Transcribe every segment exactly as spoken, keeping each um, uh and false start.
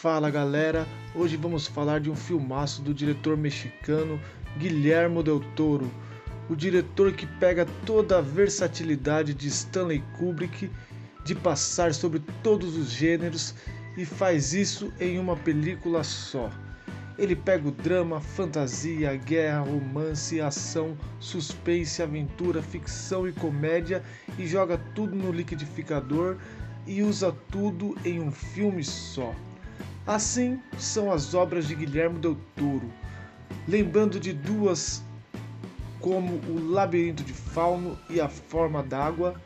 Fala galera, hoje vamos falar de um filmaço do diretor mexicano Guillermo Del Toro, o diretor que pega toda a versatilidade de Stanley Kubrick de passar sobre todos os gêneros e faz isso em uma película só. Ele pega o drama, fantasia, guerra, romance, ação, suspense, aventura, ficção e comédia e joga tudo no liquidificador e usa tudo em um filme só. Assim são as obras de Guillermo Del Toro, lembrando de duas como O Labirinto de Fauno e A Forma d'Água.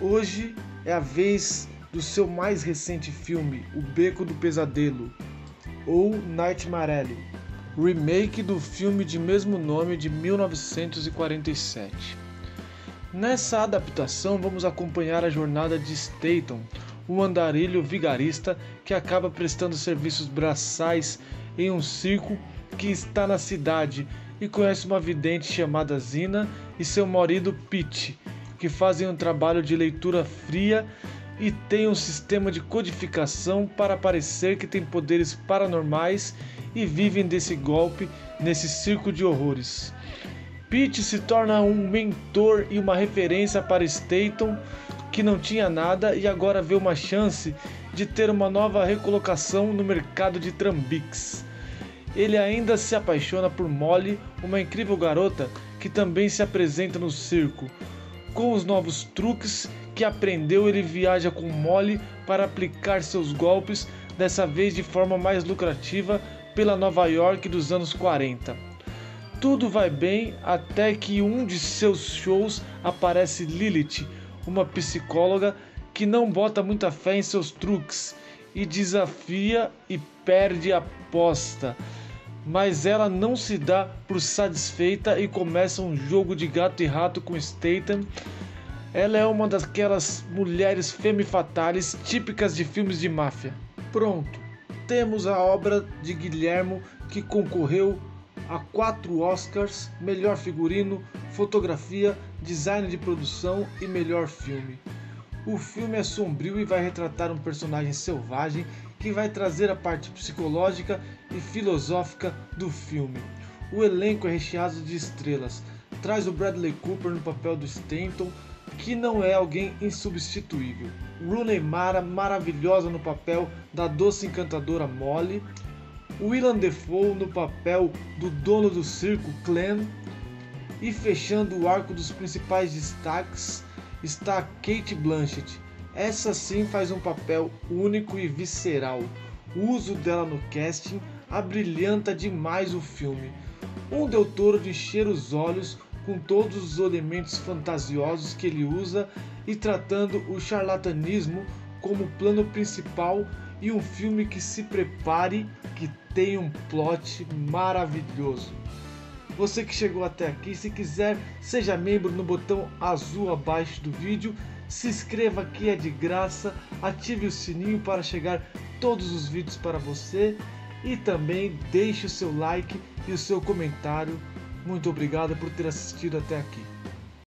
Hoje é a vez do seu mais recente filme, O Beco do Pesadelo, ou Nightmare Alley, remake do filme de mesmo nome de mil novecentos e quarenta e sete. Nessa adaptação vamos acompanhar a jornada de Stanton, um andarilho vigarista que acaba prestando serviços braçais em um circo que está na cidade e conhece uma vidente chamada Zeena e seu marido Pete, que fazem um trabalho de leitura fria e tem um sistema de codificação para parecer que tem poderes paranormais e vivem desse golpe nesse circo de horrores. Pete se torna um mentor e uma referência para Stanton, que não tinha nada e agora vê uma chance de ter uma nova recolocação no mercado de trambiques. Ele ainda se apaixona por Molly, uma incrível garota que também se apresenta no circo. Com os novos truques que aprendeu, ele viaja com Molly para aplicar seus golpes, dessa vez de forma mais lucrativa, pela Nova York dos anos quarenta. Tudo vai bem até que um de seus shows aparece Lilith, uma psicóloga que não bota muita fé em seus truques e desafia e perde a aposta. Mas ela não se dá por satisfeita e começa um jogo de gato e rato com Stanton. Ela é uma daquelas mulheres femme fatales típicas de filmes de máfia. Pronto, temos a obra de Guillermo que concorreu a quatro Oscars, melhor figurino, fotografia, design de produção e melhor filme. O filme é sombrio e vai retratar um personagem selvagem que vai trazer a parte psicológica e filosófica do filme. O elenco é recheado de estrelas, traz o Bradley Cooper no papel do Stanton, que não é alguém insubstituível. Rooney Mara, maravilhosa no papel da doce encantadora Molly. Willem Dafoe no papel do dono do circo, Clem, e fechando o arco dos principais destaques está Cate Blanchett. Essa sim faz um papel único e visceral. O uso dela no casting abrilhanta demais o filme. Um Del Toro de encher os olhos com todos os elementos fantasiosos que ele usa e tratando o charlatanismo como plano principal, e um filme que se prepare, que tem um plot maravilhoso. Você que chegou até aqui, se quiser, seja membro no botão azul abaixo do vídeo, se inscreva que é de graça, ative o sininho para chegar todos os vídeos para você e também deixe o seu like e o seu comentário. Muito obrigado por ter assistido até aqui.